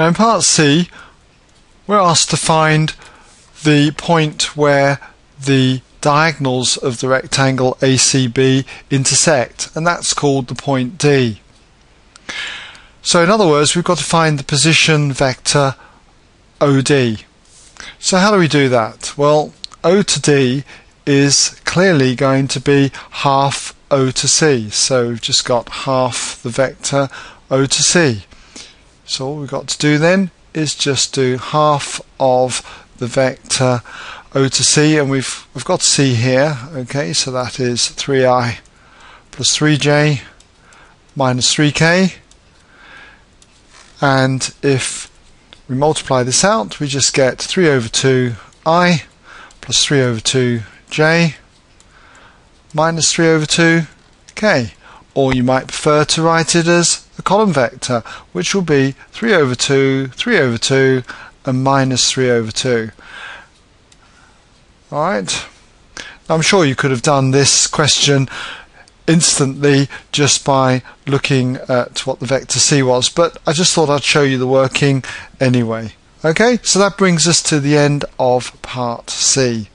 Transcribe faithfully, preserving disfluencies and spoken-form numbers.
Now in part C, we're asked to find the point where the diagonals of the rectangle A C B intersect, and that's called the point D. So in other words, we've got to find the position vector O D. So how do we do that? Well, O to D is clearly going to be half O to C, so we've just got half the vector O to C. So all we've got to do then is just do half of the vector O to C, and we've we've got C here, okay, so that is three i plus three j minus three k, and if we multiply this out, we just get three over two i plus three over two j minus three over two k, or you might prefer to write it as a column vector, which will be three over two, three over two, and minus three over two. Alright, I'm sure you could have done this question instantly just by looking at what the vector C was, but I just thought I'd show you the working anyway. Okay, so that brings us to the end of part C.